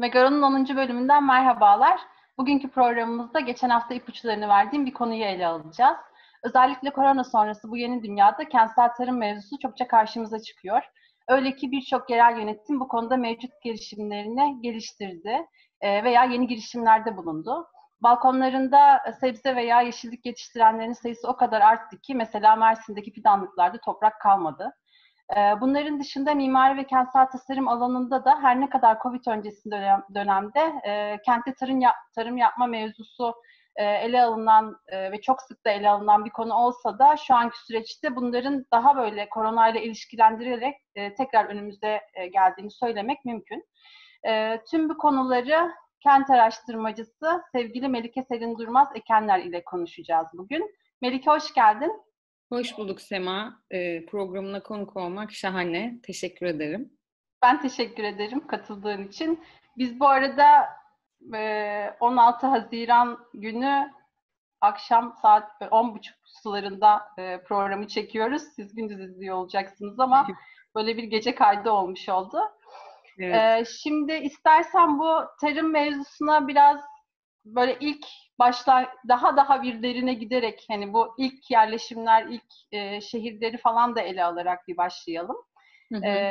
Megaron'un 10. bölümünden merhabalar. Bugünkü programımızda geçen hafta ipuçlarını verdiğim bir konuyu ele alacağız. Özellikle korona sonrası bu yeni dünyada kentsel tarım mevzusu çokça karşımıza çıkıyor. Öyle ki birçok yerel yönetim bu konuda mevcut girişimlerini geliştirdi veya yeni girişimlerde bulundu. Balkonlarında sebze veya yeşillik yetiştirenlerin sayısı o kadar arttı ki mesela Mersin'deki fidanlıklarda toprak kalmadı. Bunların dışında mimari ve kentsel tasarım alanında da her ne kadar Covid öncesi dönemde kentte tarım yapma mevzusu ele alınan ve çok sık da ele alınan bir konu olsa da şu anki süreçte bunların daha böyle koronayla ilişkilendirilerek tekrar önümüze geldiğini söylemek mümkün. Tüm bu konuları kent araştırmacısı sevgili Melike Selin Durmaz Ekenler ile konuşacağız bugün. Melike hoş geldin. Hoş bulduk Sema. Programına konuk olmak şahane. Teşekkür ederim. Ben teşekkür ederim katıldığın için. Biz bu arada 16 Haziran günü akşam saat 10.30 sularında programı çekiyoruz. Siz gündüz izliyor olacaksınız ama böyle bir gece kaydı olmuş oldu. Evet. Şimdi istersen bu tarım mevzusuna biraz böyle ilk başta daha bir derine giderek hani bu ilk yerleşimler, ilk şehirleri falan da ele alarak bir başlayalım. Hı hı.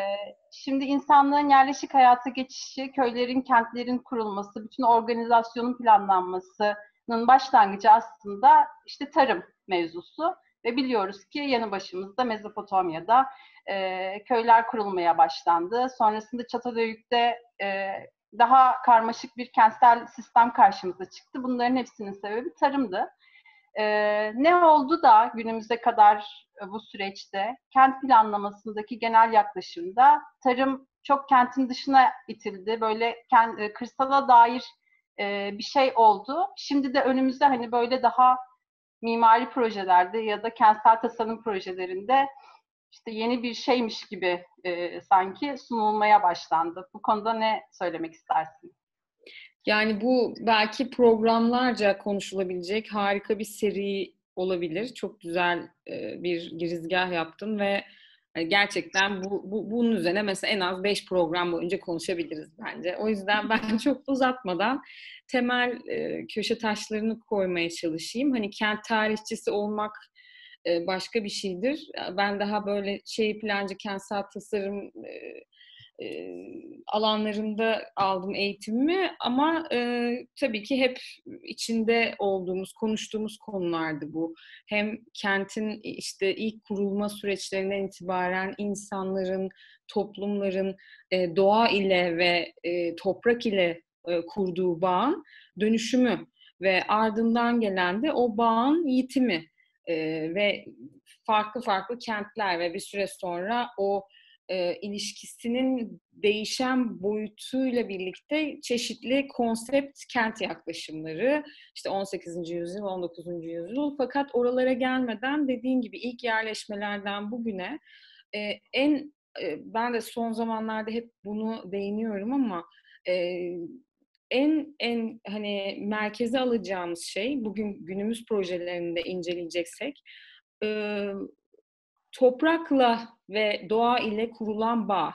Şimdi insanlığın yerleşik hayata geçişi, köylerin, kentlerin kurulması, bütün organizasyonun planlanmasının başlangıcı aslında işte tarım mevzusu. Ve biliyoruz ki yanı başımızda Mezopotamya'da köyler kurulmaya başlandı. Sonrasında Çatalhöyük'te daha karmaşık bir kentsel sistem karşımıza çıktı. Bunların hepsinin sebebi tarımdı. Ne oldu da günümüze kadar bu süreçte kent planlamasındaki genel yaklaşımda tarım çok kentin dışına itildi. Böyle kırsala dair bir şey oldu. Şimdi de önümüzde hani böyle daha mimari projelerde ya da kentsel tasarım projelerinde İşte yeni bir şeymiş gibi sanki sunulmaya başlandı. Bu konuda ne söylemek istersin? Yani bu belki programlarca konuşulabilecek harika bir seri olabilir. Çok güzel bir girizgah yaptın ve gerçekten bunun üzerine mesela en az 5 program boyunca konuşabiliriz bence. O yüzden ben çok uzatmadan temel köşe taşlarını koymaya çalışayım. Hani kent tarihçisi olmak başka bir şeydir. Ben daha böyle plancı kentsel tasarım alanlarında aldım eğitimimi ama tabii ki hep içinde olduğumuz, konuştuğumuz konulardı bu. Hem kentin işte ilk kurulma süreçlerinden itibaren insanların, toplumların doğa ile ve toprak ile kurduğu bağın dönüşümü ve ardından gelen de o bağın yitimi. Ve farklı farklı kentler ve bir süre sonra o ilişkisinin değişen boyutuyla birlikte çeşitli konsept kent yaklaşımları, işte 18. yüzyıl, 19. yüzyıl, fakat oralara gelmeden dediğin gibi ilk yerleşmelerden bugüne ben de son zamanlarda hep bunu değiniyorum ama en hani merkeze alacağımız şey, bugün günümüz projelerinde inceleyeceksek, toprakla ve doğa ile kurulan bağ.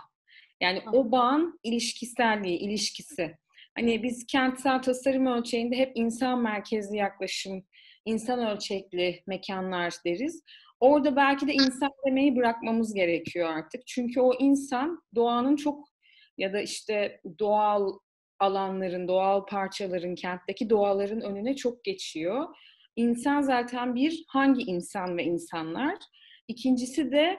Yani o bağın ilişkiselliği, ilişkisi. Hani biz kentsel tasarım ölçeğinde hep insan merkezli yaklaşım, insan ölçekli mekanlar deriz. Orada belki de insan demeyi bırakmamız gerekiyor artık. Çünkü o insan doğanın çok ya da işte doğal alanların, doğal parçaların, kentteki doğaların önüne çok geçiyor. İnsan zaten bir, hangi insan ve insanlar? İkincisi de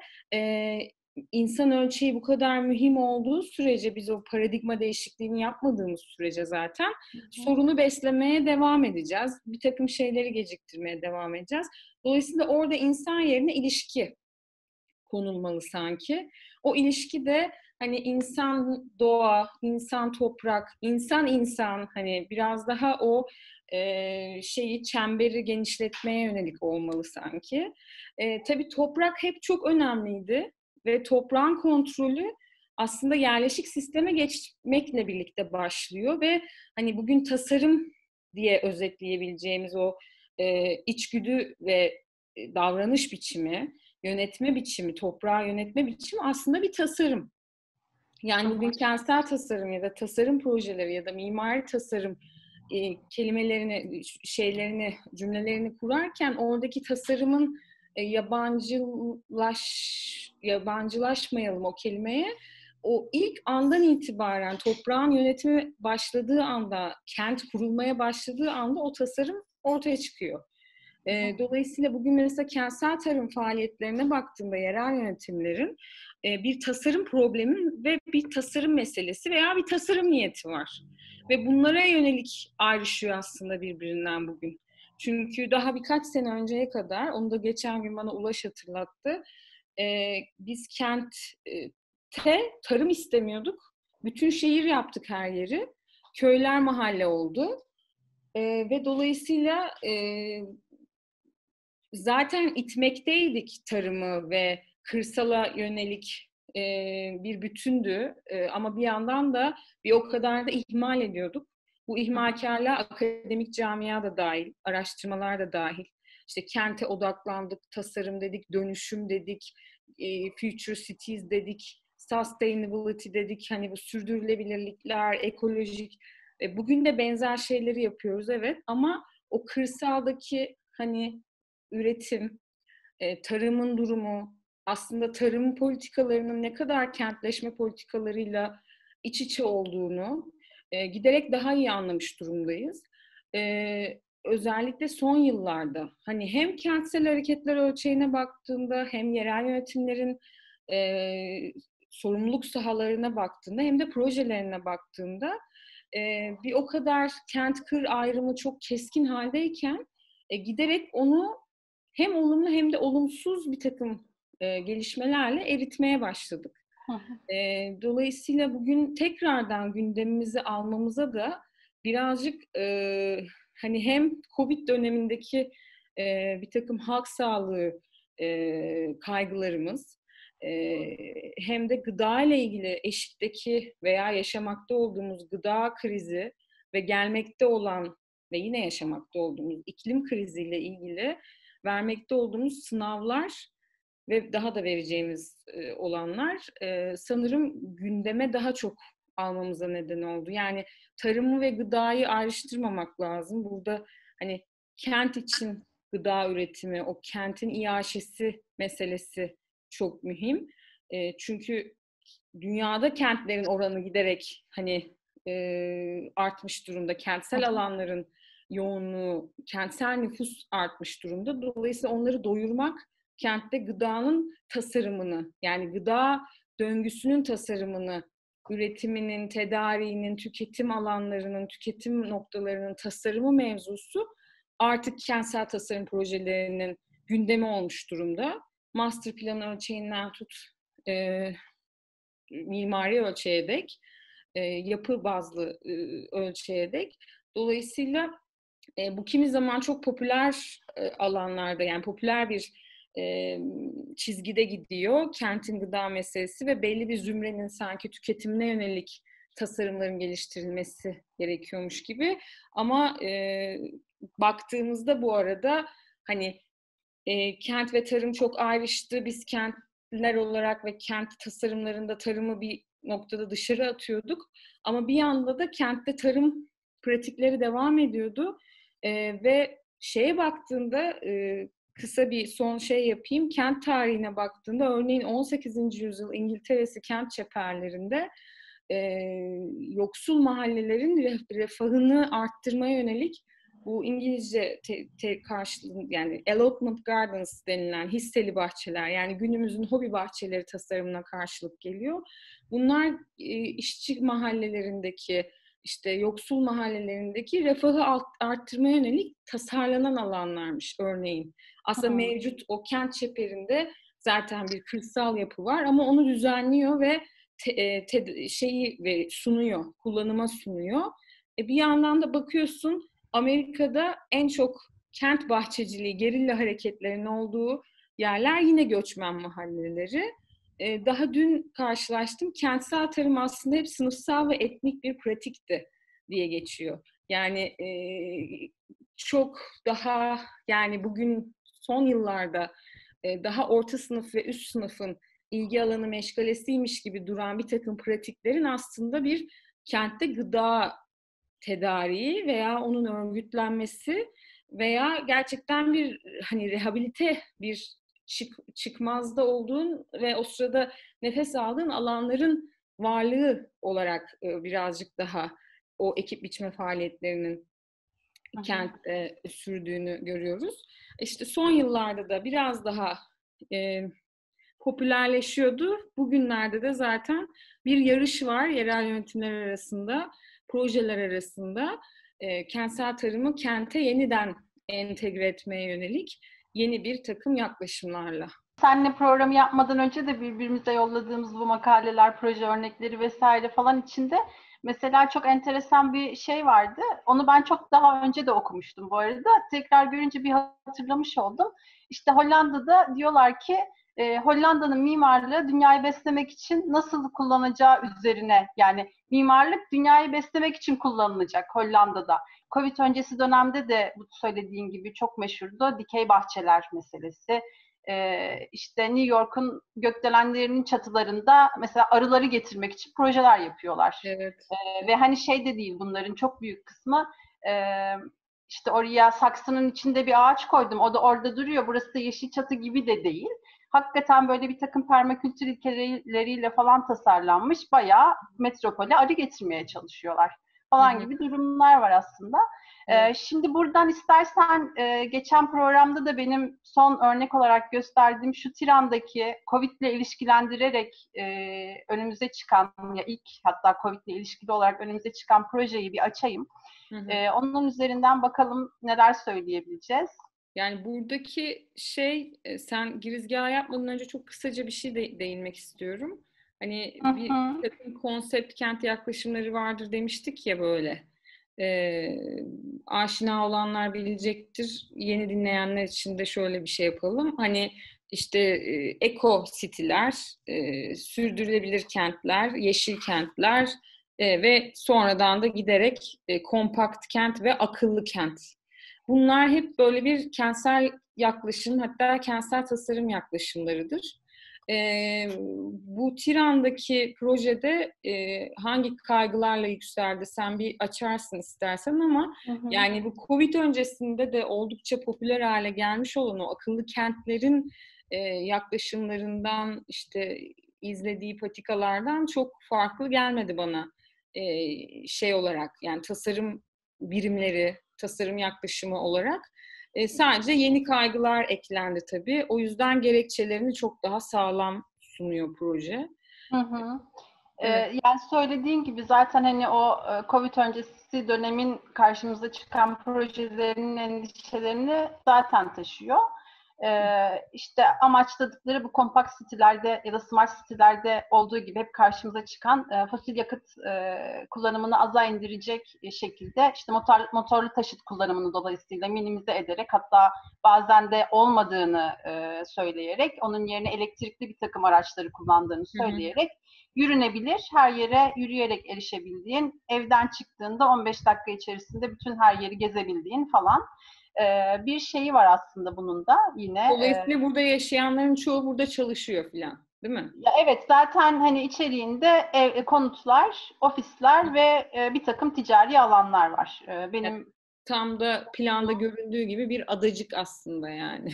insan ölçeği bu kadar mühim olduğu sürece, biz o paradigma değişikliğini yapmadığımız sürece zaten sorunu beslemeye devam edeceğiz. Bir takım şeyleri geciktirmeye devam edeceğiz. Dolayısıyla orada insan yerine ilişki konulmalı sanki. O ilişki de hani insan doğa, insan toprak, insan hani biraz daha o çemberi genişletmeye yönelik olmalı sanki. Tabii toprak hep çok önemliydi ve toprağın kontrolü aslında yerleşik sisteme geçmekle birlikte başlıyor ve hani bugün tasarım diye özetleyebileceğimiz o içgüdü ve davranış biçimi, yönetme biçimi, toprağı yönetme biçimi aslında bir tasarım. Yani bugün kentsel tasarım ya da tasarım projeleri ya da mimari tasarım kelimelerini, şeylerini, cümlelerini kurarken oradaki tasarımın yabancılaşmayalım o kelimeye. O ilk andan itibaren toprağın yönetimi başladığı anda, kent kurulmaya başladığı anda o tasarım ortaya çıkıyor. Dolayısıyla bugün mesela kentsel tarım faaliyetlerine baktığında yerel yönetimlerin bir tasarım problemi ve bir tasarım meselesi veya bir tasarım niyeti var. Ve bunlara yönelik ayrışıyor aslında birbirinden bugün. Çünkü daha birkaç sene önceye kadar, onu da geçen gün bana Ulaş hatırlattı, biz kentte tarım istemiyorduk. Bütün şehir yaptık her yeri. Köyler mahalle oldu. Ve dolayısıyla zaten itmekteydik tarımı ve kırsala yönelik bir bütündü. Ama bir yandan da bir o kadar da ihmal ediyorduk. Bu ihmalkarlığa akademik camia da dahil, araştırmalar da dahil. İşte kente odaklandık, tasarım dedik, dönüşüm dedik, future cities dedik, sustainability dedik, hani bu sürdürülebilirlikler, ekolojik. Bugün de benzer şeyleri yapıyoruz, evet, ama o kırsaldaki hani üretim, tarımın durumu, aslında tarım politikalarının ne kadar kentleşme politikalarıyla iç içe olduğunu giderek daha iyi anlamış durumdayız. Özellikle son yıllarda hani hem kentsel hareketler ölçeğine baktığında hem yerel yönetimlerin sorumluluk sahalarına baktığında hem de projelerine baktığında bir o kadar kent-kır ayrımı çok keskin haldeyken giderek onu hem olumlu hem de olumsuz bir takım gelişmelerle eritmeye başladık. Dolayısıyla bugün tekrardan gündemimizi almamıza da birazcık hani hem Covid dönemindeki bir takım halk sağlığı kaygılarımız hem de gıda ile ilgili eşikteki veya yaşamakta olduğumuz gıda krizi ve gelmekte olan ve yine yaşamakta olduğumuz iklim kriziyle ilgili vermekte olduğumuz sınavlar ve daha da vereceğimiz olanlar sanırım gündeme daha çok almamıza neden oldu. Yani tarımı ve gıdayı ayrıştırmamak lazım. Burada hani kent için gıda üretimi, o kentin iaşesi meselesi çok mühim. Çünkü dünyada kentlerin oranı giderek hani artmış durumda. Kentsel alanların yoğunluğu, kentsel nüfus artmış durumda. Dolayısıyla onları doyurmak, kentte gıdanın tasarımını, yani gıda döngüsünün tasarımını, üretiminin, tedariğinin, tüketim alanlarının, tüketim noktalarının tasarımı mevzusu artık kentsel tasarım projelerinin gündemi olmuş durumda. Master plan ölçeğinden tut mimari ölçeğe dek, yapı bazlı ölçeğe dek. Dolayısıyla bu kimi zaman çok popüler alanlarda, yani popüler bir çizgide gidiyor kentin gıda meselesi ve belli bir zümrenin sanki tüketimine yönelik tasarımların geliştirilmesi gerekiyormuş gibi. Ama baktığımızda bu arada hani kent ve tarım çok ayrıştı. Biz kentler olarak ve kent tasarımlarında tarımı bir noktada dışarı atıyorduk. Ama bir yanda da kentte tarım pratikleri devam ediyordu. Ve şeye baktığında kısa bir son şey yapayım. Kent tarihine baktığında örneğin 18. yüzyıl İngiltere'si kent çeperlerinde yoksul mahallelerin refahını arttırmaya yönelik bu İngilizce karşılığı, yani allotment gardens denilen hisseli bahçeler, yani günümüzün hobi bahçeleri tasarımına karşılık geliyor. Bunlar işçi mahallelerindeki, işte yoksul mahallelerindeki refahı arttırmaya yönelik tasarlanan alanlarmış örneğin. Aslında mevcut o kent çeperinde zaten bir kırsal yapı var ama onu düzenliyor ve sunuyor, kullanıma sunuyor. Bir yandan da bakıyorsun Amerika'da en çok kent bahçeciliği, gerilla hareketlerinin olduğu yerler yine göçmen mahalleleri. Daha dün karşılaştım. Kentsel tarım aslında hep sınıfsal ve etnik bir pratikti diye geçiyor. Yani çok daha, yani bugün son yıllarda daha orta sınıf ve üst sınıfın ilgi alanı meşgalesiymiş gibi duran bir takım pratiklerin aslında bir kentte gıda tedariği veya onun örgütlenmesi veya gerçekten bir hani rehabilite bir çıkmazda olduğun ve o sırada nefes aldığın alanların varlığı olarak birazcık daha o ekip biçme faaliyetlerinin kentte sürdüğünü görüyoruz. İşte son yıllarda da biraz daha popülerleşiyordu. Bugünlerde de zaten bir yarış var yerel yönetimler arasında, projeler arasında. Kentsel tarımı kente yeniden entegre etmeye yönelik yeni bir takım yaklaşımlarla. Seninle programı yapmadan önce de birbirimize yolladığımız bu makaleler, proje örnekleri vesaire falan içinde mesela çok enteresan bir şey vardı. Onu ben çok daha önce de okumuştum bu arada. Tekrar görünce bir hatırlamış oldum. İşte Hollanda'da diyorlar ki Hollanda'nın mimarlığı dünyayı beslemek için nasıl kullanacağı üzerine, yani mimarlık dünyayı beslemek için kullanılacak Hollanda'da. Covid öncesi dönemde de bu söylediğin gibi çok meşhurdu. Dikey bahçeler meselesi. İşte New York'un gökdelenlerinin çatılarında mesela arıları getirmek için projeler yapıyorlar. Evet. Ve hani şey de değil, bunların çok büyük kısmı işte oraya saksının içinde bir ağaç koydum, o da orada duruyor, burası da yeşil çatı gibi de değil. Hakikaten böyle bir takım permakültür ilkeleriyle falan tasarlanmış, bayağı metropole arı getirmeye çalışıyorlar falan gibi durumlar var aslında. Şimdi buradan istersen geçen programda da benim son örnek olarak gösterdiğim şu Tiran'daki COVID'le ilişkilendirerek önümüze çıkan, ya ilk hatta COVID'le ilişkili olarak önümüze çıkan projeyi bir açayım. Onun üzerinden bakalım neler söyleyebileceğiz. Yani buradaki şey, sen girizgah yapmadan önce çok kısaca bir şey değinmek istiyorum. Hani bir takım konsept kent yaklaşımları vardır demiştik ya böyle. Aşina olanlar bilecektir. Yeni dinleyenler için de şöyle bir şey yapalım. Hani işte eko sitiler, sürdürülebilir kentler, yeşil kentler ve sonradan da giderek kompakt kent ve akıllı kent. Bunlar hep böyle bir kentsel yaklaşım, hatta kentsel tasarım yaklaşımlarıdır. Bu Tiran'daki projede hangi kaygılarla yükseldi sen bir açarsın istersen ama yani bu Covid öncesinde de oldukça popüler hale gelmiş olan o akıllı kentlerin yaklaşımlarından, işte izlediği patikalardan çok farklı gelmedi bana şey olarak, yani tasarım birimleri, tasarım yaklaşımı olarak. Sadece yeni kaygılar eklendi tabii. O yüzden gerekçelerini çok daha sağlam sunuyor proje. Evet. Yani söylediğin gibi zaten hani o Covid öncesi dönemin karşımıza çıkan projelerin endişelerini zaten taşıyor. İşte amaçladıkları bu kompakt sitelerde ya da smart sitelerde olduğu gibi hep karşımıza çıkan fosil yakıt kullanımını aza indirecek şekilde işte motorlu taşıt kullanımını dolayısıyla minimize ederek, hatta bazen de olmadığını söyleyerek onun yerine elektrikli bir takım araçları kullandığını söyleyerek yürünebilir, her yere yürüyerek erişebildiğin, evden çıktığında 15 dakika içerisinde bütün her yeri gezebildiğin falan. Bir şeyi var aslında bunun da yine. Dolayısıyla burada yaşayanların çoğu burada çalışıyor filan, değil mi? Ya evet, zaten hani içeriğinde konutlar, ofisler ve bir takım ticari alanlar var. Benim evet, tam da planda göründüğü gibi bir adacık aslında yani.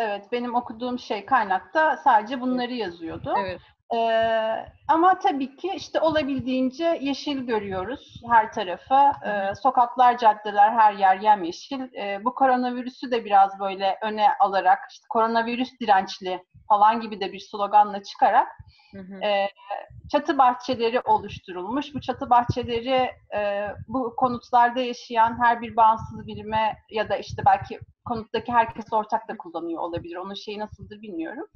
Evet, benim okuduğum şey kaynakta sadece bunları yazıyordu. Evet. Ama tabii ki işte olabildiğince yeşil görüyoruz her tarafı. Sokaklar, caddeler, her yer yemyeşil. Bu koronavirüsü de biraz böyle öne alarak, işte koronavirüs dirençli falan gibi de bir sloganla çıkarak çatı bahçeleri oluşturulmuş. Bu çatı bahçeleri bu konutlarda yaşayan her bir bağımsız birime ya da işte belki konuttaki herkes ortak da kullanıyor olabilir. Onun şeyi nasıldır bilmiyorum.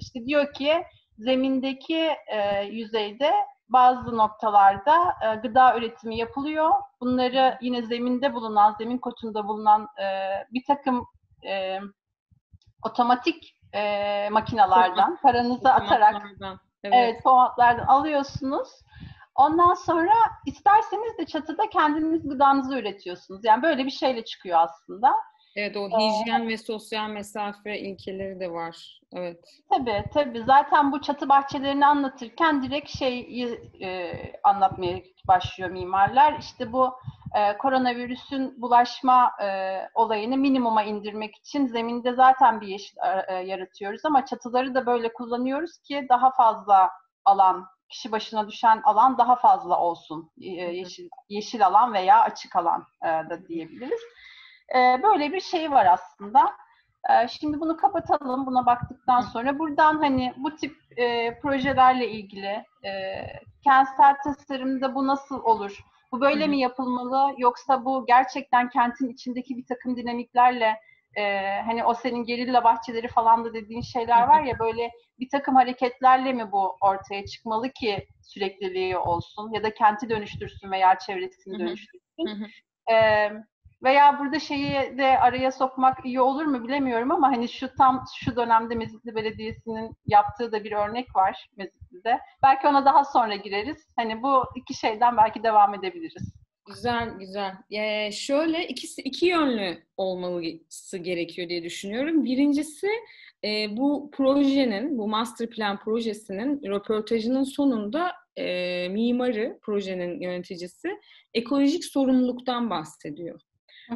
İşte diyor ki zemindeki yüzeyde bazı noktalarda gıda üretimi yapılıyor. Bunları yine zeminde bulunan, zemin kotunda bulunan bir takım otomatik makinalardan, paranızı atarak formatlardan alıyorsunuz. Ondan sonra isterseniz de çatıda kendiniz gıdanızı üretiyorsunuz. Yani böyle bir şeyle çıkıyor aslında. Evet, o hijyen ve sosyal mesafe ilkeleri de var. Evet. Tabii tabii. Zaten bu çatı bahçelerini anlatırken direkt şeyi anlatmaya başlıyor mimarlar. İşte bu koronavirüsün bulaşma olayını minimuma indirmek için zeminde zaten bir yeşil yaratıyoruz ama çatıları da böyle kullanıyoruz ki daha fazla alan, kişi başına düşen alan daha fazla olsun. Yeşil alan veya açık alan da diyebiliriz. Böyle bir şey var aslında. Şimdi bunu kapatalım, buna baktıktan sonra. Buradan hani bu tip projelerle ilgili kentsel tasarımda bu nasıl olur? Bu böyle mi yapılmalı? Yoksa bu gerçekten kentin içindeki bir takım dinamiklerle hani o senin gerilla bahçeleri falan da dediğin şeyler var ya, böyle bir takım hareketlerle mi bu ortaya çıkmalı ki sürekliliği olsun ya da kenti dönüştürsün veya çevresini dönüştürsün? Veya burada şeyi de araya sokmak iyi olur mu bilemiyorum ama hani şu dönemde Mezitli Belediyesi'nin yaptığı da bir örnek var Mezitli'de. Belki ona daha sonra gireriz. Hani bu iki şeyden belki devam edebiliriz. Güzel, güzel. Şöyle iki yönlü olması gerekiyor diye düşünüyorum. Birincisi bu projenin, bu master plan projesinin röportajının sonunda mimarı, projenin yöneticisi ekolojik sorumluluktan bahsediyor.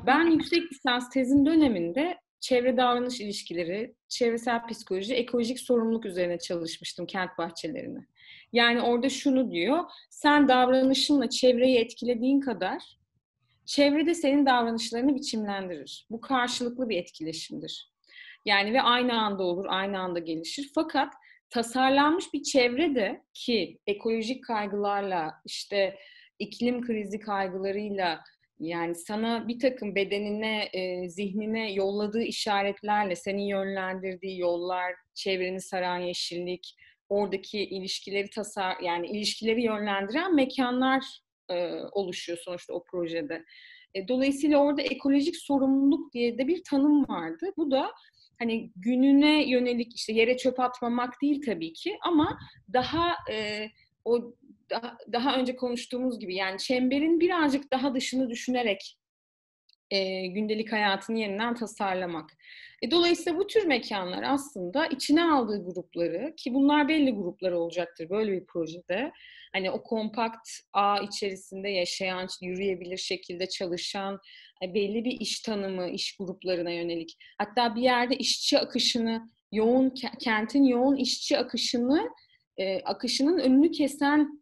Ben yüksek lisans tezim döneminde çevre davranış ilişkileri, çevresel psikoloji, ekolojik sorumluluk üzerine çalışmıştım kent bahçelerine. Yani orada şunu diyor, sen davranışınla çevreyi etkilediğin kadar çevrede senin davranışlarını biçimlendirir. Bu karşılıklı bir etkileşimdir. Yani ve aynı anda olur, aynı anda gelişir. Fakat tasarlanmış bir çevrede ki ekolojik kaygılarla, işte iklim krizi kaygılarıyla, yani sana bir takım bedenine, zihnine yolladığı işaretlerle, seni yönlendirdiği yollar, çevreni saran yeşillik, oradaki ilişkileri yani ilişkileri yönlendiren mekanlar oluşuyor sonuçta o projede. Dolayısıyla orada ekolojik sorumluluk diye de bir tanım vardı. Bu da hani gününe yönelik, işte yere çöp atmamak değil tabii ki ama daha daha önce konuştuğumuz gibi, yani çemberin birazcık daha dışını düşünerek gündelik hayatını yeniden tasarlamak. Dolayısıyla bu tür mekanlar aslında içine aldığı grupları, ki bunlar belli gruplar olacaktır böyle bir projede. Hani o kompakt ağ içerisinde yaşayan, yürüyebilir şekilde çalışan, belli bir iş tanımı, iş gruplarına yönelik. Hatta bir yerde işçi akışını, kentin yoğun işçi akışını, akışının önünü kesen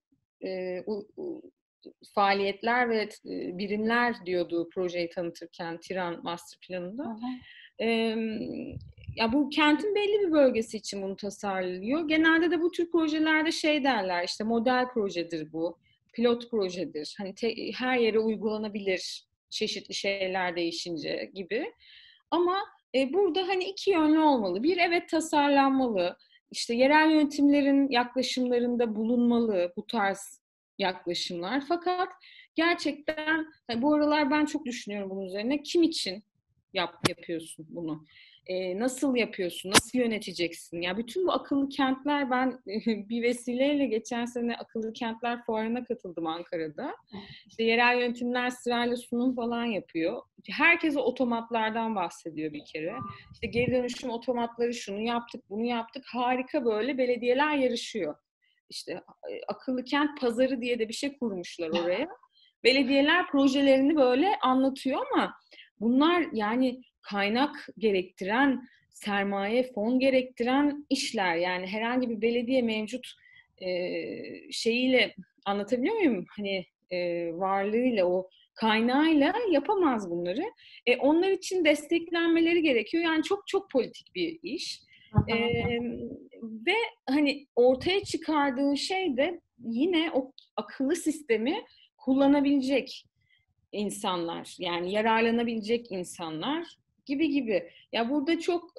faaliyetler ve birimler diyordu projeyi tanıtırken Tiran Master Planı'nda. Ya bu kentin belli bir bölgesi için bunu tasarlıyor. Genelde de bu tür projelerde şey derler, işte model projedir bu, pilot projedir. Hani her yere uygulanabilir, çeşitli şeyler değişince gibi. Ama burada hani iki yönlü olmalı. Bir, evet, tasarlanmalı. İşte yerel yönetimlerin yaklaşımlarında bulunmalı bu tarz yaklaşımlar. Fakat gerçekten bu aralar ben çok düşünüyorum bunun üzerine. Kim için yapıyorsun bunu? Nasıl yapıyorsun? Nasıl yöneteceksin? Ya bütün bu akıllı kentler, ben bir vesileyle geçen sene akıllı kentler fuarına katıldım Ankara'da. İşte yerel yönetimler sırayla sunum falan yapıyor. Herkes otomatlardan bahsediyor bir kere. İşte geri dönüşüm otomatları, şunu yaptık, bunu yaptık. Harika, böyle belediyeler yarışıyor. İşte akıllı kent pazarı diye de bir şey kurmuşlar oraya. Belediyeler projelerini böyle anlatıyor ama bunlar yani kaynak gerektiren, sermaye, fon gerektiren işler. Yani herhangi bir belediye mevcut şeyiyle, anlatabiliyor muyum? Hani varlığıyla, o kaynağıyla yapamaz bunları. Onlar için desteklenmeleri gerekiyor. Yani çok çok politik bir iş. Ve hani ortaya çıkardığın şey de yine o akıllı sistemi kullanabilecek insanlar, yani yararlanabilecek insanlar gibi. Ya burada çok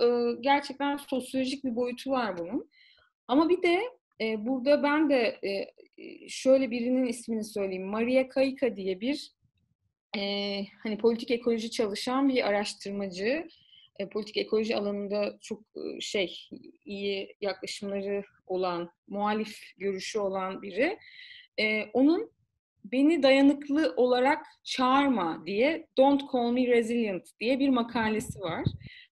gerçekten sosyolojik bir boyutu var bunun. Ama bir de burada ben de şöyle birinin ismini söyleyeyim. Maria Caica diye bir hani politik ekoloji çalışan bir araştırmacı. Politik ekoloji alanında çok iyi yaklaşımları olan, muhalif görüşü olan biri. Onun beni dayanıklı olarak çağırma diye, Don't Call Me Resilient diye bir makalesi var.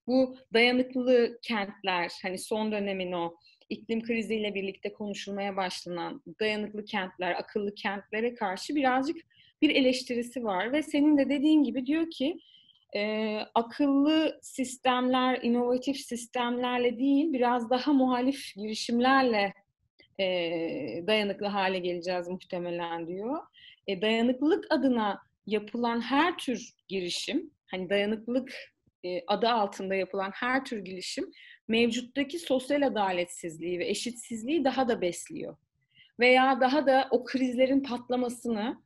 Bu dayanıklı kentler, hani son dönemin o iklim kriziyle birlikte konuşulmaya başlanan dayanıklı kentler, akıllı kentlere karşı birazcık bir eleştirisi var. Ve senin de dediğin gibi diyor ki, akıllı sistemler, inovatif sistemlerle değil, biraz daha muhalif girişimlerle dayanıklı hale geleceğiz muhtemelen diyor. Dayanıklılık adına yapılan her tür girişim, hani dayanıklılık adı altında yapılan her tür girişim, mevcuttaki sosyal adaletsizliği ve eşitsizliği daha da besliyor. Veya daha da o krizlerin patlamasını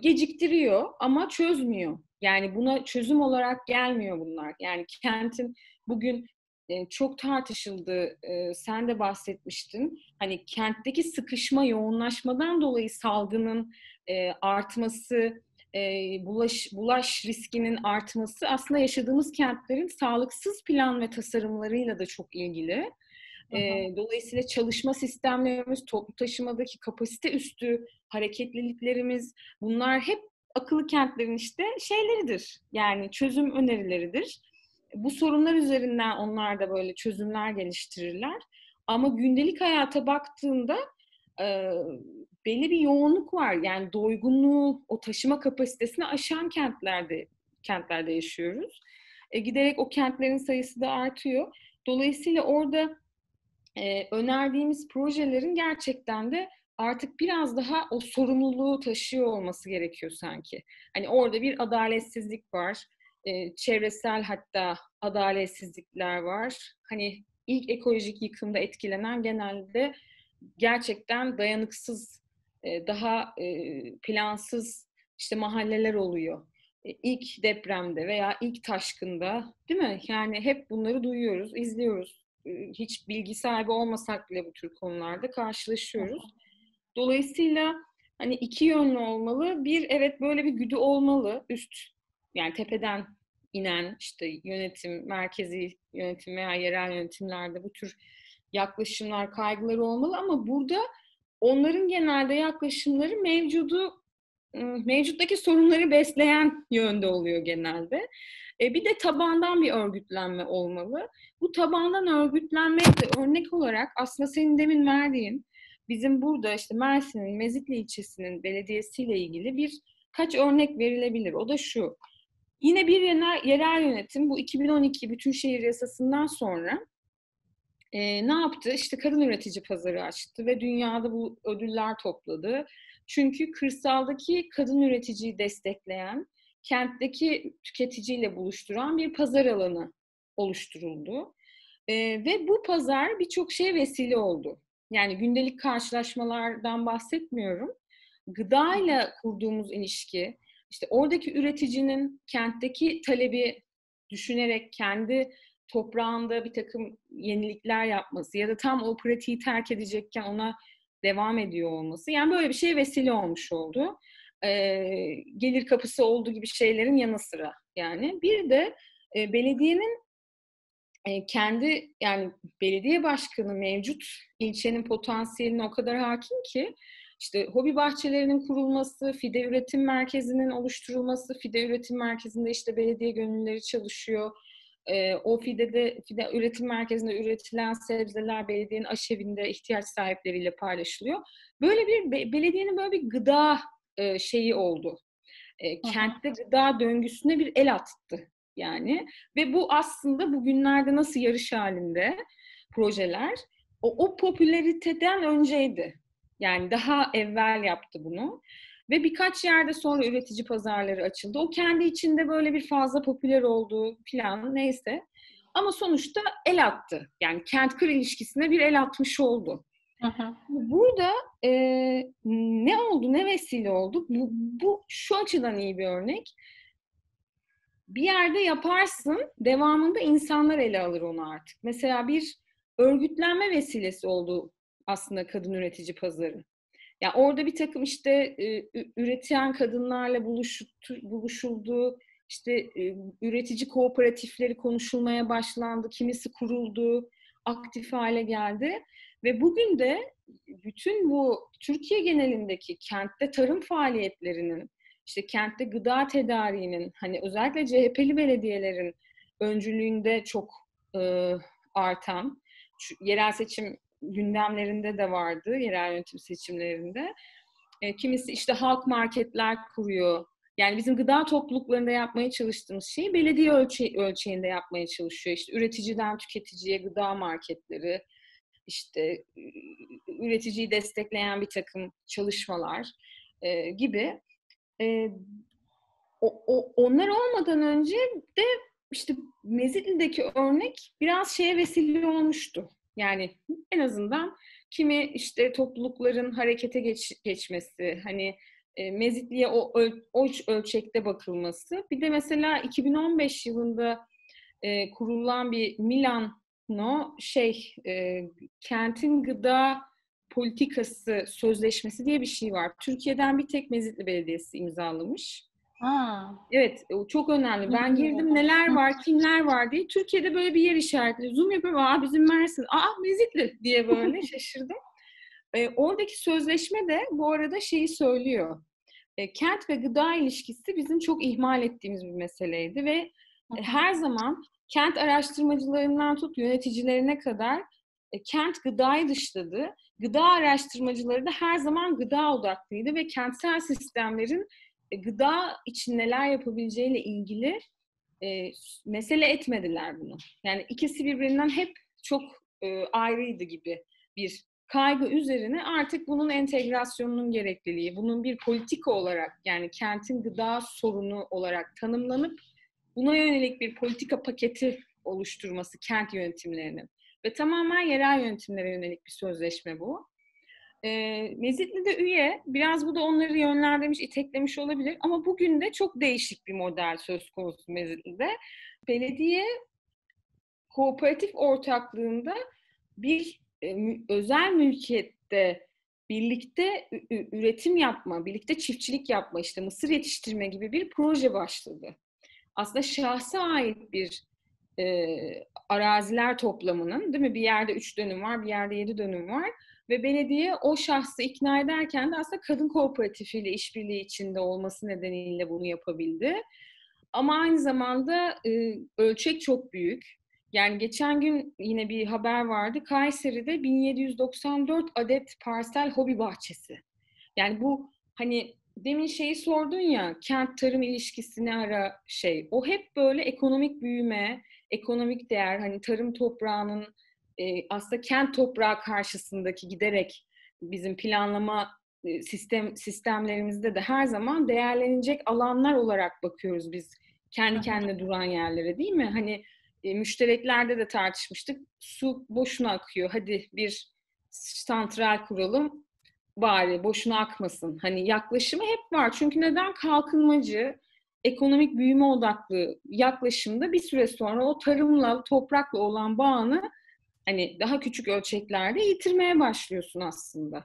geciktiriyor ama çözmüyor. Yani buna çözüm olarak gelmiyor bunlar. Yani kentin bugün çok tartışıldı, sen de bahsetmiştin. Hani kentteki sıkışma, yoğunlaşmadan dolayı salgının artması, bulaş riskinin artması aslında yaşadığımız kentlerin sağlıksız plan ve tasarımlarıyla da çok ilgili. Dolayısıyla çalışma sistemlerimiz, toplu taşımadaki kapasite üstü hareketliliklerimiz, bunlar hep akıllı kentlerin işte şeyleridir. Yani çözüm önerileridir. Bu sorunlar üzerinden onlar da böyle çözümler geliştirirler. Ama gündelik hayata baktığında belli bir yoğunluk var. Yani doygunluğu, o taşıma kapasitesini aşan kentlerde yaşıyoruz. Giderek o kentlerin sayısı da artıyor. Dolayısıyla orada önerdiğimiz projelerin gerçekten de artık biraz daha o sorumluluğu taşıyor olması gerekiyor sanki. Hani orada bir adaletsizlik var. Çevresel hatta adaletsizlikler var. Hani ilk ekolojik yıkımda etkilenen genelde gerçekten dayanıksız, daha plansız işte mahalleler oluyor. İlk depremde veya ilk taşkında, değil mi? Yani hep bunları duyuyoruz, izliyoruz. Hiç bilgi sahibi olmasak bile bu tür konularda karşılaşıyoruz. Dolayısıyla hani iki yönlü olmalı. Bir, evet, böyle bir güdü olmalı. Üst, yani tepeden inen işte yönetim, merkezi yönetim veya yerel yönetimlerde bu tür yaklaşımlar, kaygıları olmalı ama burada onların genelde yaklaşımları mevcuttaki sorunları besleyen yönde oluyor genelde. Bir de tabandan bir örgütlenme olmalı. Bu tabandan örgütlenmeye de örnek olarak aslında senin demin verdiğin, bizim burada işte Mersin'in Mezitli ilçesinin belediyesiyle ilgili birkaç örnek verilebilir. O da şu. Yine bir yerel yönetim bu 2012 Bütünşehir Yasası'ndan sonra ne yaptı? İşte kadın üretici pazarı açtı ve dünyada bu ödüller topladı. Çünkü kırsaldaki kadın üreticiyi destekleyen, kentteki tüketiciyle buluşturan bir pazar alanı oluşturuldu. Ve bu pazar birçok şeye vesile oldu. Yani gündelik karşılaşmalardan bahsetmiyorum. Gıdayla kurduğumuz ilişki, işte oradaki üreticinin kentteki talebi düşünerek kendi toprağında bir takım yenilikler yapması ya da tam o pratiği terk edecekken ona devam ediyor olması. Yani böyle bir şeye vesile olmuş oldu. Gelir kapısı olduğu gibi şeylerin yanı sıra yani. Bir de belediyenin kendi, yani belediye başkanı mevcut ilçenin potansiyeline o kadar hakim ki işte hobi bahçelerinin kurulması, fide üretim merkezinin oluşturulması, fide üretim merkezinde işte belediye gönüllüleri çalışıyor. O fide üretim merkezinde üretilen sebzeler belediyenin aşevinde ihtiyaç sahipleriyle paylaşılıyor. Böyle bir belediyenin böyle bir gıda şeyi oldu. Kentte gıda döngüsüne bir el attı. Yani ve bu aslında bugünlerde nasıl yarış halinde projeler, o popülariteden önceydi. Yani daha evvel yaptı bunu. Ve birkaç yerde sonra üretici pazarları açıldı. O kendi içinde böyle bir fazla popüler olduğu plan neyse. Ama sonuçta el attı. Yani kent-kır ilişkisine bir el atmış oldu. Aha. Burada ne oldu, ne vesile oldu? Bu şu açıdan iyi bir örnek. Bir yerde yaparsın, devamında insanlar ele alır onu artık. Mesela bir örgütlenme vesilesi oldu aslında kadın üretici pazarı. Ya orada bir takım işte üreten kadınlarla buluşuldu, işte üretici kooperatifleri konuşulmaya başlandı, kimisi kuruldu, aktif hale geldi Ve bugün de bütün bu Türkiye genelindeki kentte tarım faaliyetlerinin, işte kentte gıda tedariğinin, hani özellikle CHP'li belediyelerin öncülüğünde çok artan, yerel seçim gündemlerinde de vardı, yerel yönetim seçimlerinde. Kimisi işte halk marketler kuruyor. Yani bizim gıda topluluklarında yapmaya çalıştığımız şeyi belediye ölçeğinde yapmaya çalışıyor. İşte üreticiden tüketiciye gıda marketleri, işte üreticiyi destekleyen bir takım çalışmalar gibi. Onlar olmadan önce de işte Mezitli'deki örnek biraz şeye vesile olmuştu. Yani en azından kimi işte toplulukların harekete geçmesi, hani Mezitli'ye o ölçekte bakılması. Bir de mesela 2015 yılında kurulan bir Milano kentin gıda politikası sözleşmesi diye bir şey var. Türkiye'den bir tek Mezitli Belediyesi imzalamış. Aa. Evet, çok önemli. Ben girdim, neler var, kimler var diye. Türkiye'de böyle bir yer işaretli. Zoom yapıp, bizim Mersin, Mezitli diye böyle şaşırdım. Oradaki sözleşme de bu arada şeyi söylüyor. Kent ve gıda ilişkisi bizim çok ihmal ettiğimiz bir meseleydi ve her zaman kent araştırmacılarından tut yöneticilerine kadar kent gıdayı dışladı. Gıda araştırmacıları da her zaman gıda odaklıydı ve kentsel sistemlerin gıda için neler yapabileceğiyle ilgili mesele etmediler bunu. Yani ikisi birbirinden hep çok ayrıydı gibi bir kaygı üzerine artık bunun entegrasyonunun gerekliliği, bunun bir politika olarak, yani kentin gıda sorunu olarak tanımlanıp buna yönelik bir politika paketi oluşturması kent yönetimlerinin ve tamamen yerel yönetimlere yönelik bir sözleşme bu. Mezitli de üye, biraz bu da onları yönlendirmiş, iteklemiş olabilir ama bugün de çok değişik bir model söz konusu Mezitli'de. Belediye kooperatif ortaklığında bir özel mülkiyette birlikte üretim yapma, birlikte çiftçilik yapma, işte mısır yetiştirme gibi bir proje başladı. Aslında şahsa ait bir araziler toplamının, değil mi? Bir yerde 3 dönüm var, bir yerde 7 dönüm var ve belediye o şahsı ikna ederken de aslında kadın kooperatifiyle işbirliği içinde olması nedeniyle bunu yapabildi. Ama aynı zamanda ölçek çok büyük. Yani geçen gün yine bir haber vardı. Kayseri'de 1794 adet parsel hobi bahçesi. Yani bu hani demin şeyi sordun ya, kent tarım ilişkisini ara şey. O hep böyle ekonomik büyüme, ekonomik değer, hani tarım toprağının aslında kent toprağı karşısındaki giderek bizim planlama sistemlerimizde de her zaman değerlenecek alanlar olarak bakıyoruz biz. Kendi kendine duran yerlere, değil mi? Hani müştereklerde de tartışmıştık. Su boşuna akıyor. Hadi bir santral kuralım bari boşuna akmasın. Hani yaklaşımı hep var. Çünkü neden? Kalkınmacı, ekonomik büyüme odaklı yaklaşımda bir süre sonra o tarımla, toprakla olan bağını hani daha küçük ölçeklerde yitirmeye başlıyorsun aslında.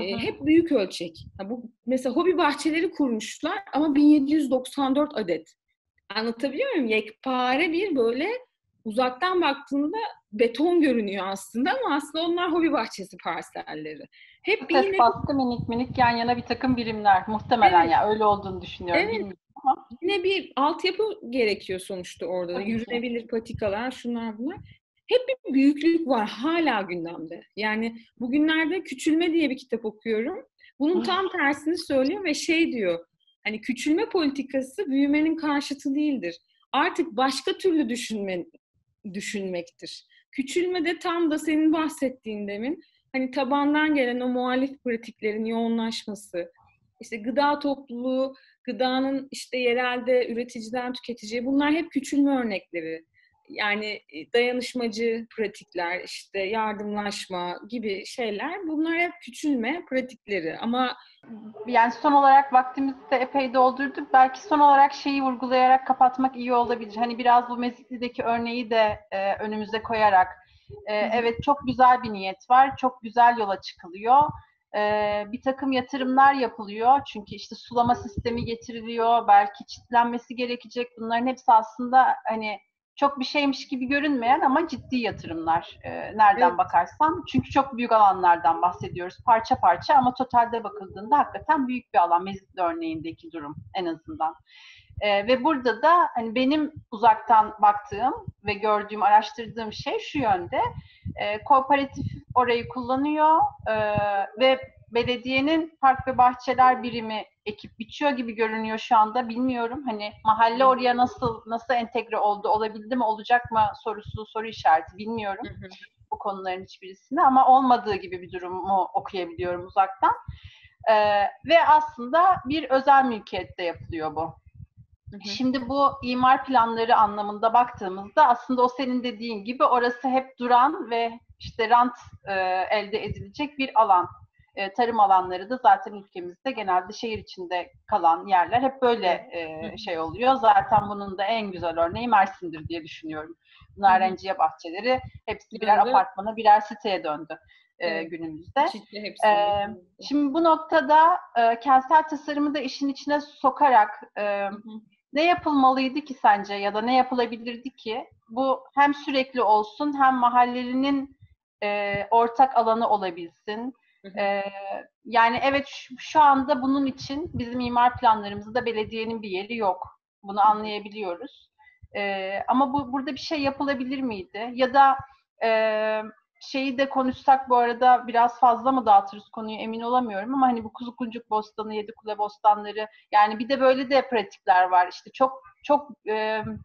Hep büyük ölçek. Bu mesela hobi bahçeleri kurmuşlar ama 1794 adet. Anlatabiliyor muyum? Yekpare bir böyle uzaktan baktığında beton görünüyor aslında ama aslında onlar hobi bahçesi parselleri. Hep yine paspaslı minik minik yan yana bir takım birimler muhtemelen, evet. Ya öyle olduğunu düşünüyorum. Evet. Bilmiyorum ama yine bir altyapı gerekiyor sonuçta orada da. Yürünebilir patikalar, şunlar bunlar. Hep bir büyüklük var hala gündemde. Yani bugünlerde Küçülme diye bir kitap okuyorum. Bunun tam tersini söylüyor ve şey diyor. Hani küçülme politikası büyümenin karşıtı değildir. Artık başka türlü düşünmektir. Küçülme de tam da senin bahsettiğin demin, hani tabandan gelen o muhalif pratiklerin yoğunlaşması, işte gıda topluluğu, gıdanın işte yerelde üreticiden tüketiciye, bunlar hep küçülme örnekleri. Yani dayanışmacı pratikler, işte yardımlaşma gibi şeyler, bunlar hep küçülme pratikleri ama yani son olarak vaktimizi de epey doldurduk. Belki son olarak şeyi vurgulayarak kapatmak iyi olabilir. Hani biraz bu Mezitli'deki örneği de önümüze koyarak evet, çok güzel bir niyet var, çok güzel yola çıkılıyor. Bir takım yatırımlar yapılıyor. Çünkü işte sulama sistemi getiriliyor, belki çitlenmesi gerekecek. Bunların hepsi aslında hani çok bir şeymiş gibi görünmeyen ama ciddi yatırımlar nereden evet. bakarsan. Çünkü çok büyük alanlardan bahsediyoruz parça parça ama totalde bakıldığında hakikaten büyük bir alan. Mezitli örneğindeki durum en azından. Ve burada da hani benim uzaktan baktığım ve gördüğüm, araştırdığım şey şu yönde. Kooperatif orayı kullanıyor ve belediyenin Park ve Bahçeler Birimi ekip biçiyor gibi görünüyor şu anda. Bilmiyorum hani mahalle oraya nasıl entegre oldu, olabildi mi, olacak mı sorusu soru işareti bilmiyorum. Hı hı. Bu konuların hiçbirisini ama olmadığı gibi bir durumu okuyabiliyorum uzaktan. Ve aslında bir özel mülkiyette yapılıyor bu. Hı hı. Şimdi bu imar planları anlamında baktığımızda aslında o senin dediğin gibi orası hep duran ve işte rant elde edilecek bir alan. Tarım alanları da zaten ülkemizde genelde şehir içinde kalan yerler hep böyle şey oluyor. Zaten bunun da en güzel örneği Mersin'dir diye düşünüyorum. Narenciye bahçeleri hepsi birer apartmana, birer siteye döndü günümüzde. Şimdi bu noktada kentsel tasarımı da işin içine sokarak ne yapılmalıydı ki sence ya da ne yapılabilirdi ki? Bu hem sürekli olsun hem mahallenin ortak alanı olabilsin. Yani evet şu anda bunun için bizim imar planlarımızda belediyenin bir yeri yok. Bunu anlayabiliyoruz. Ama burada bir şey yapılabilir miydi? Ya da şeyi de konuşsak bu arada biraz fazla mı dağıtırız konuyu emin olamıyorum ama hani bu Kuzguncuk Bostanı, Yedikule Bostanları yani bir de böyle de pratikler var. İşte çok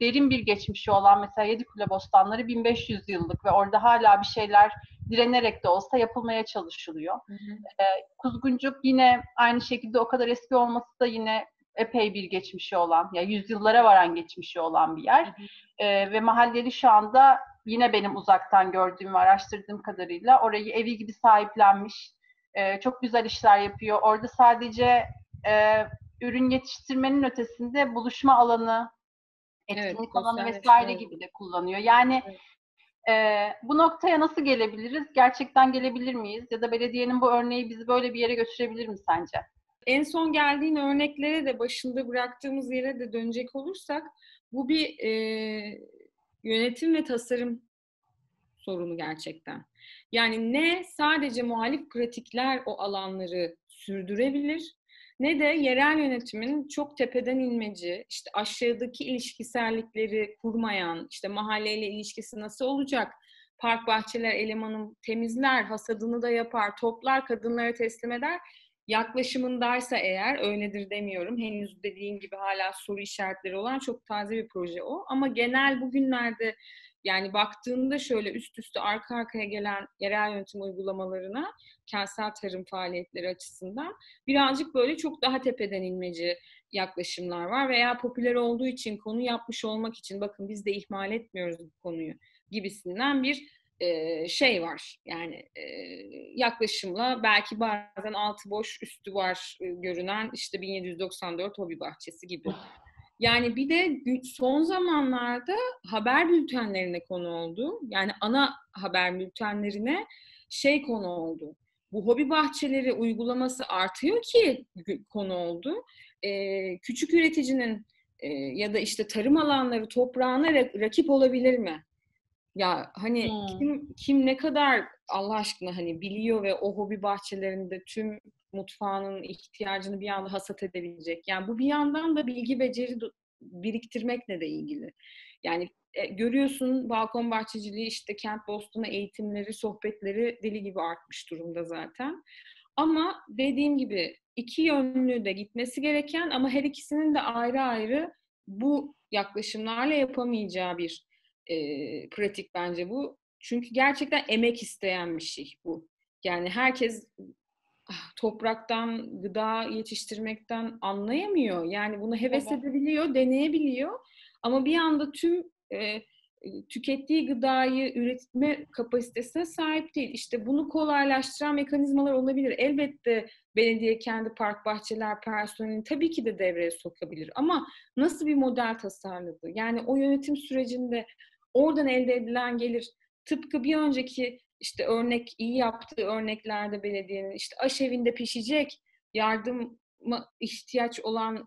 derin bir geçmişi olan mesela Yedikule Bostanları 1500 yıllık ve orada hala bir şeyler direnerek de olsa yapılmaya çalışılıyor. Hı hı. Kuzguncuk yine aynı şekilde o kadar eski olması da yine epey bir geçmişi olan, ya yani yüzyıllara varan geçmişi olan bir yer. Hı hı. Ve mahalleli şu anda yine benim uzaktan gördüğüm ve araştırdığım kadarıyla orayı evi gibi sahiplenmiş, çok güzel işler yapıyor. Orada sadece ürün yetiştirmenin ötesinde buluşma alanı, etkinlik alanı vesaire gibi de kullanıyor. Yani bu noktaya nasıl gelebiliriz? Gerçekten gelebilir miyiz? Ya da belediyenin bu örneği bizi böyle bir yere götürebilir mi sence? En son geldiğin örneklere de başında bıraktığımız yere de dönecek olursak bu bir yönetim ve tasarım sorunu gerçekten. Yani ne sadece muhalif pratikler o alanları sürdürebilir ne de yerel yönetimin çok tepeden inmeci, işte aşağıdaki ilişkisellikleri kurmayan, işte mahalleyle ilişkisi nasıl olacak? Park bahçeler elemanım temizler, hasadını da yapar, toplar, kadınlara teslim eder. Yaklaşımındaysa eğer, öyledir demiyorum. Henüz dediğin gibi hala soru işaretleri olan çok taze bir proje o. Ama genel bugünlerde yani baktığında şöyle üst üste arka arkaya gelen yerel yönetim uygulamalarına kentsel tarım faaliyetleri açısından birazcık böyle çok daha tepeden inmeci yaklaşımlar var veya popüler olduğu için konu yapmış olmak için bakın biz de ihmal etmiyoruz bu konuyu gibisinden bir şey var yani yaklaşımla belki bazen altı boş üstü var görünen işte 1794 hobi bahçesi gibi. Yani bir de son zamanlarda haber bültenlerine konu oldu. Yani ana haber bültenlerine şey konu oldu. Bu hobi bahçeleri uygulaması artıyor ki konu oldu. Küçük üreticinin ya da işte tarım alanları toprağına rakip olabilir mi? Ya hani kim ne kadar Allah aşkına hani biliyor ve o hobi bahçelerinde tüm mutfağının ihtiyacını bir anda hasat edebilecek. Yani bu bir yandan da bilgi beceri biriktirmekle de ilgili. Yani görüyorsun balkon bahçeciliği işte kent bostonu eğitimleri, sohbetleri deli gibi artmış durumda zaten. Ama dediğim gibi iki yönlü de gitmesi gereken ama her ikisinin de ayrı ayrı bu yaklaşımlarla yapamayacağı bir pratik bence bu. Çünkü gerçekten emek isteyen bir şey bu. Yani herkes topraktan, gıda yetiştirmekten anlayamıyor. Yani bunu heves edebiliyor, deneyebiliyor. Ama bir anda tüm tükettiği gıdayı üretme kapasitesine sahip değil. İşte bunu kolaylaştıran mekanizmalar olabilir. Elbette belediye kendi park, bahçeler, personelini tabii ki de devreye sokabilir. Ama nasıl bir model tasarladı? Yani o yönetim sürecinde oradan elde edilen gelir tıpkı bir önceki işte örnek iyi yaptığı örneklerde belediyenin işte aşevinde pişecek, yardıma ihtiyacı olan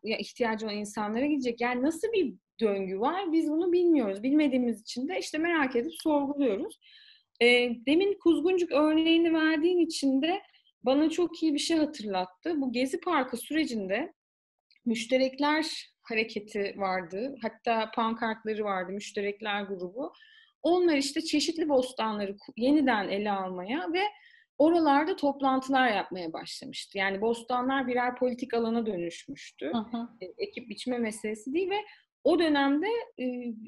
insanlara gidecek. Yani nasıl bir döngü var. Biz bunu bilmiyoruz. Bilmediğimiz için de işte merak edip sorguluyoruz. Demin Kuzguncuk örneğini verdiğin için de bana çok iyi bir şey hatırlattı. Bu Gezi Parkı sürecinde müşterekler hareketi vardı. Hatta pankartları vardı, müşterekler grubu. Onlar işte çeşitli bostanları yeniden ele almaya ve oralarda toplantılar yapmaya başlamıştı. Yani bostanlar birer politik alana dönüşmüştü. Ekip biçme meselesi değil ve o dönemde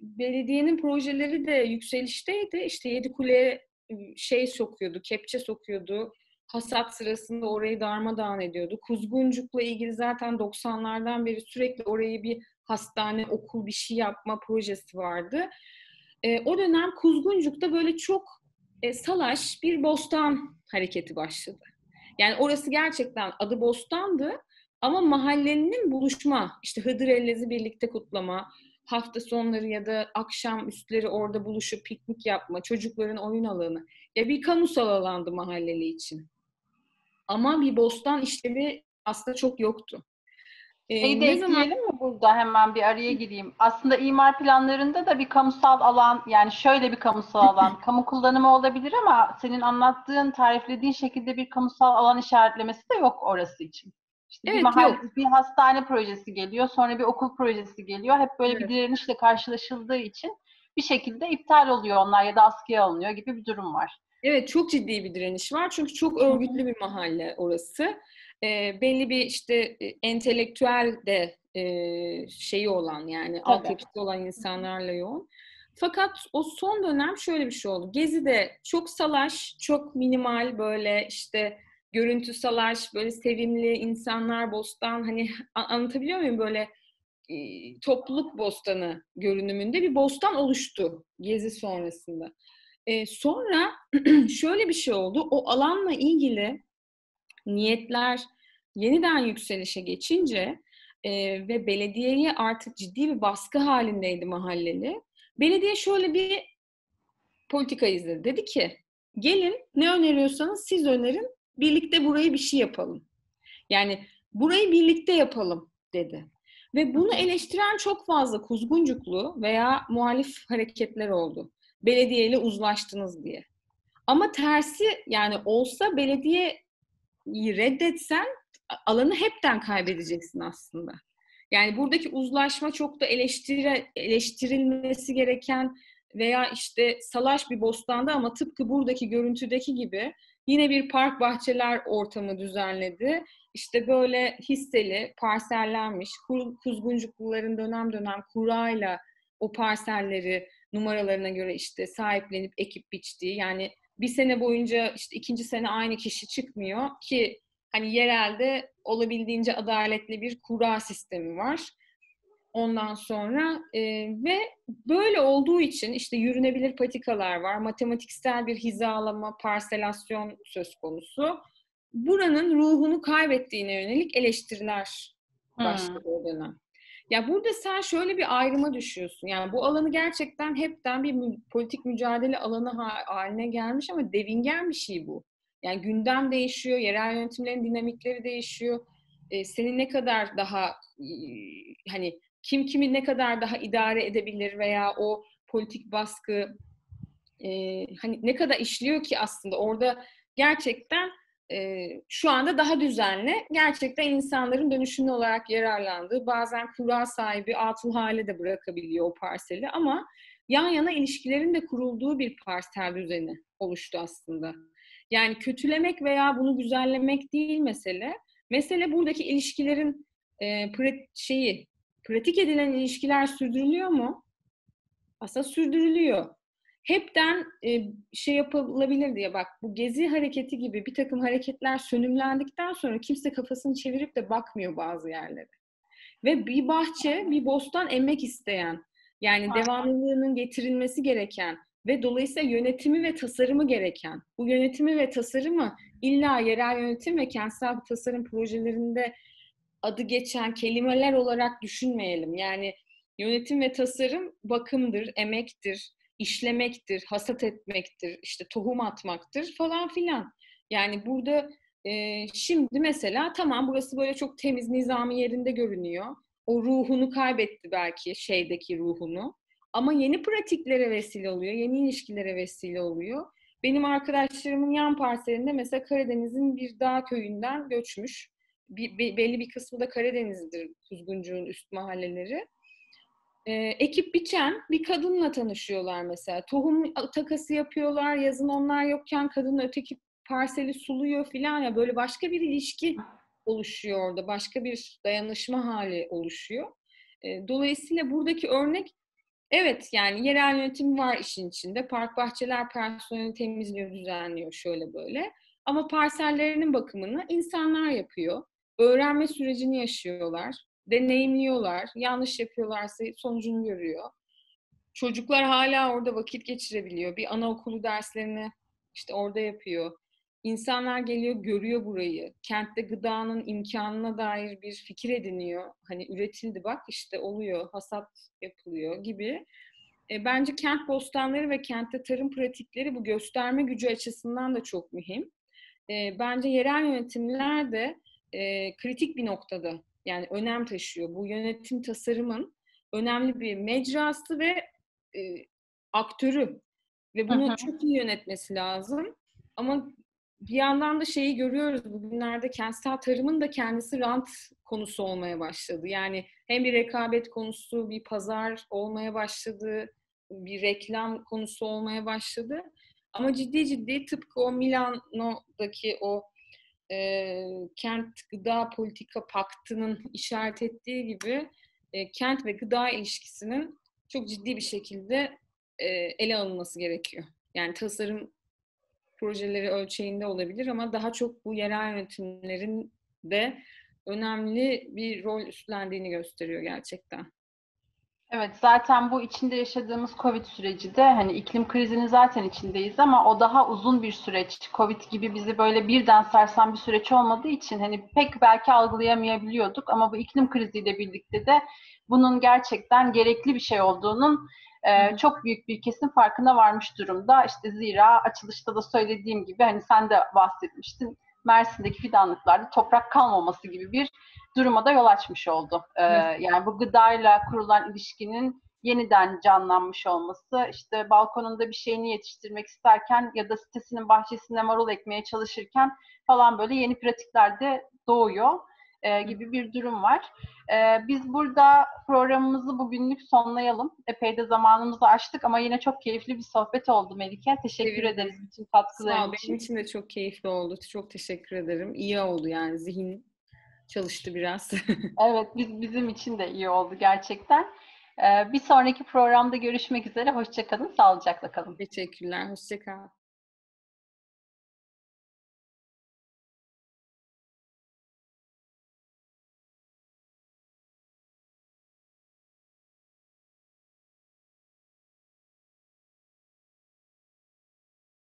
belediyenin projeleri de yükselişteydi. İşte Yedikule'ye şey sokuyordu, kepçe sokuyordu. Hasat sırasında orayı darmadağın ediyordu. Kuzguncuk'la ilgili zaten 90'lardan beri sürekli orayı bir hastane, okul, bir şey yapma projesi vardı. O dönem Kuzguncuk'ta böyle çok salaş bir bostan hareketi başladı. Yani orası gerçekten adı bostandı ama mahallenin buluşma, işte Hıdır Ellez'i birlikte kutlama, hafta sonları ya da akşam üstleri orada buluşup piknik yapma, çocukların oyun alanı. Ya bir kamusal alandı mahalleli için. Ama bir bostan işlevi aslında çok yoktu. Şeyi de ekleyelim mi burada? Hemen bir araya gireyim. Aslında imar planlarında da bir kamusal alan, yani şöyle bir kamusal alan, kamu kullanımı olabilir ama senin anlattığın, tariflediğin şekilde bir kamusal alan işaretlemesi de yok orası için. İşte evet, bir hastane projesi geliyor, sonra bir okul projesi geliyor. Hep böyle bir direnişle karşılaşıldığı için bir şekilde iptal oluyor onlar ya da askıya alınıyor gibi bir durum var. Evet, çok ciddi bir direniş var çünkü çok örgütlü bir mahalle orası. Belli bir işte entelektüel de şeyi olan, yani altyapısı olan insanlarla yoğun. Fakat o son dönem şöyle bir şey oldu. Gezi'de çok salaş, çok minimal, böyle işte görüntü salaş, böyle sevimli insanlar, bostan, hani anlatabiliyor muyum, böyle topluluk bostanı görünümünde bir bostan oluştu Gezi sonrasında. Sonra şöyle bir şey oldu. O alanla ilgili niyetler yeniden yükselişe geçince ve belediyeye artık ciddi bir baskı halindeydi mahalleli. Belediye şöyle bir politika izledi. Dedi ki, gelin ne öneriyorsanız siz önerin, birlikte burayı bir şey yapalım. Yani burayı birlikte yapalım dedi. Ve bunu eleştiren çok fazla Kuzguncuklu veya muhalif hareketler oldu. Belediyeyle uzlaştınız diye. Ama tersi, yani olsa belediye reddetsen alanı hepten kaybedeceksin aslında. Yani buradaki uzlaşma çok da eleştirilmesi gereken veya işte salaş bir bostanda ama tıpkı buradaki görüntüdeki gibi yine bir park bahçeler ortamı düzenledi. İşte böyle hisseli, parsellenmiş, Kuzguncukluların dönem dönem kurayla o parselleri numaralarına göre işte sahiplenip ekip biçtiği, yani bir sene boyunca işte ikinci sene aynı kişi çıkmıyor ki hani yerelde olabildiğince adaletli bir kura sistemi var. Ondan sonra ve böyle olduğu için işte yürünebilir patikalar var, matematiksel bir hizalama, parselasyon söz konusu. Buranın ruhunu kaybettiğine yönelik eleştiriler başladı o dönem. Ya burada sen şöyle bir ayrıma düşüyorsun. Yani bu alanı gerçekten hepten bir politik mücadele alanı haline gelmiş ama devingen bir şey bu. Yani gündem değişiyor, yerel yönetimlerin dinamikleri değişiyor. Seni ne kadar daha hani kim kimi ne kadar daha idare edebilir veya o politik baskı hani ne kadar işliyor ki aslında orada gerçekten şu anda daha düzenli, gerçekten insanların dönüşümlü olarak yararlandığı, bazen kura sahibi atıl hale de bırakabiliyor o parseli ama yan yana ilişkilerin de kurulduğu bir parsel düzeni oluştu aslında. Yani kötülemek veya bunu güzellemek değil mesele. Mesele buradaki ilişkilerin pratik edilen ilişkiler sürdürülüyor mu? Aslında sürdürülüyor. Hepten şey yapılabilir diye bak, bu Gezi hareketi gibi bir takım hareketler sönümlendikten sonra kimse kafasını çevirip de bakmıyor bazı yerlere. Ve bir bahçe, bir bostan emek isteyen, yani devamlılığının getirilmesi gereken ve dolayısıyla yönetimi ve tasarımı gereken, bu yönetimi ve tasarımı illa yerel yönetim ve kentsel tasarım projelerinde adı geçen kelimeler olarak düşünmeyelim. Yani yönetim ve tasarım bakımdır, emektir, işlemektir, hasat etmektir, işte tohum atmaktır falan filan. Yani burada şimdi mesela tamam burası böyle çok temiz, nizami yerinde görünüyor. o ruhunu kaybetti belki, şeydeki ruhunu. Ama yeni pratiklere vesile oluyor, yeni ilişkilere vesile oluyor. Benim arkadaşlarımın yan parselinde mesela Karadeniz'in bir dağ köyünden göçmüş. Belli bir kısmı da Karadeniz'dir, Kuzguncuk'un üst mahalleleri. Ekip biçen bir kadınla tanışıyorlar mesela. Tohum takası yapıyorlar, yazın onlar yokken kadın öteki parseli suluyor filan ya. Böyle başka bir ilişki oluşuyor orada, başka bir dayanışma hali oluşuyor. Dolayısıyla buradaki örnek, evet yani yerel yönetim var işin içinde. Park bahçeler personeli temizliyor, düzenliyor şöyle böyle. Ama parsellerinin bakımını insanlar yapıyor. Öğrenme sürecini yaşıyorlar, deneyimliyorlar. Yanlış yapıyorlarsa sonucunu görüyor. Çocuklar hala orada vakit geçirebiliyor. Bir anaokulu derslerini işte orada yapıyor. İnsanlar geliyor, görüyor burayı. Kentte gıdanın imkanına dair bir fikir ediniyor. Hani üretildi bak işte oluyor, hasat yapılıyor gibi. Bence kent bostanları ve kentte tarım pratikleri bu gösterme gücü açısından da çok mühim. Bence yerel yönetimler de kritik bir noktada, yani önem taşıyor. Bu yönetim tasarımın önemli bir mecrası ve aktörü ve bunu çok iyi yönetmesi lazım. Ama bir yandan da şeyi görüyoruz bugünlerde, kentsel tarımın da kendisi rant konusu olmaya başladı. Yani hem bir rekabet konusu, bir pazar olmaya başladı, bir reklam konusu olmaya başladı. Ama ciddi tıpkı o Milano'daki o kent gıda politika paktının işaret ettiği gibi kent ve gıda ilişkisinin çok ciddi bir şekilde ele alınması gerekiyor. Yani tasarım projeleri ölçeğinde olabilir ama daha çok bu yerel yönetimlerin de önemli bir rol üstlendiğini gösteriyor gerçekten. Evet, zaten bu içinde yaşadığımız Covid süreci de, hani iklim krizinin zaten içindeyiz ama o daha uzun bir süreç. Covid gibi bizi böyle birden sarsan bir süreç olmadığı için hani pek belki algılayamayabiliyorduk ama bu iklim kriziyle birlikte de bunun gerçekten gerekli bir şey olduğunun çok büyük bir kesim farkına varmış durumda. İşte zira açılışta da söylediğim gibi, hani sen de bahsetmiştin, Mersin'deki fidanlıklarda toprak kalmaması gibi bir duruma da yol açmış oldu. Yani bu gıdayla kurulan ilişkinin yeniden canlanmış olması, işte balkonunda bir şeyini yetiştirmek isterken ya da sitesinin bahçesinde marul ekmeye çalışırken falan böyle yeni pratikler de doğuyor gibi bir durum var. Biz burada programımızı bugünlük sonlayalım. Epey de zamanımızı aştık ama yine çok keyifli bir sohbet oldu Melike. Teşekkür ederiz bütün katkıların için. Benim için de çok keyifli oldu. Çok teşekkür ederim. İyi oldu yani, zihin çalıştı biraz. Evet, bizim için de iyi oldu gerçekten. Bir sonraki programda görüşmek üzere. Hoşça kalın, sağlıcakla kalın. Teşekkürler, hoşça kalın.